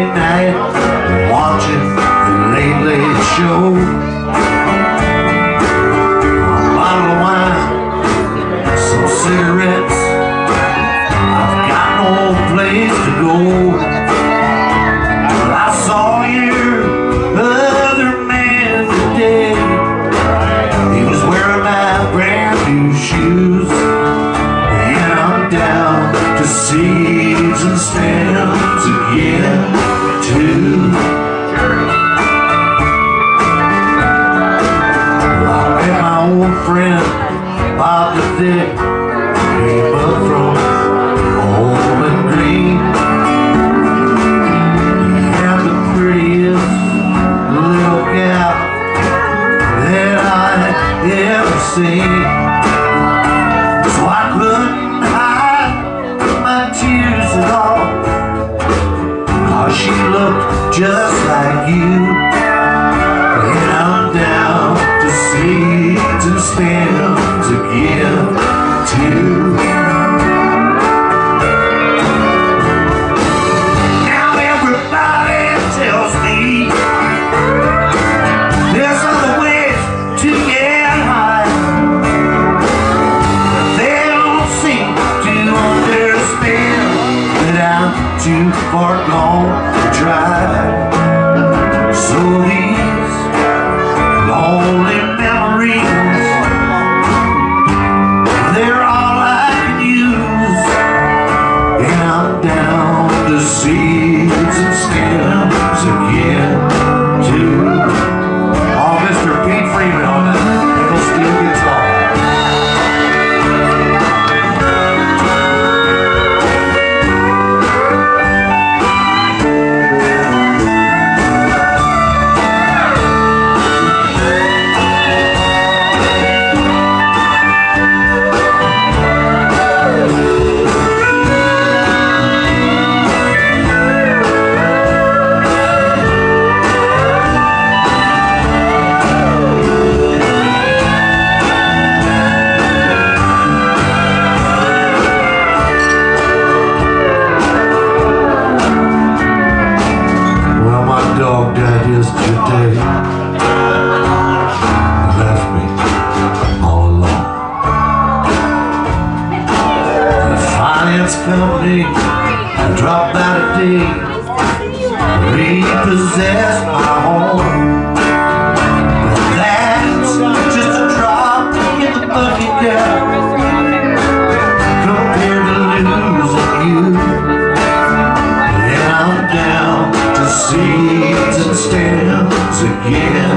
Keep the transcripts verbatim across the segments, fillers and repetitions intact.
Friday night, watching the Late Late Show. A bottle of wine, some cigarettes, I've got no place to go. Well, I saw your other man today. He was wearing my brand new shoes, and I'm down to seeds and stems again too. Well, I met my old friend Bob the Thick. He was from Bowling Green. He had the prettiest little gal that I had ever seen. So I couldn't tears at all, 'cause she looked just like you, and I'm down to seeds and stems again too. Now everybody tells me there's other ways to get high, but they don't seem to understand that I'm too far gone to try. So these lonely memories, they're all I can use, and I'm down to seeds and stems again too. Oh, Mister Pete Freeman on the nickel steel guitar. Company, I dropped out a day, repossessed my home. But that's just a drop in the bucket, girl, compared to losing you. And I'm down to seeds and stems again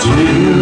too.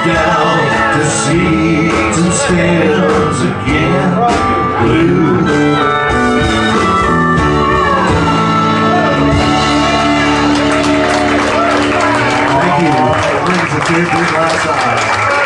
Down to seeds and stems again blue. Thank you.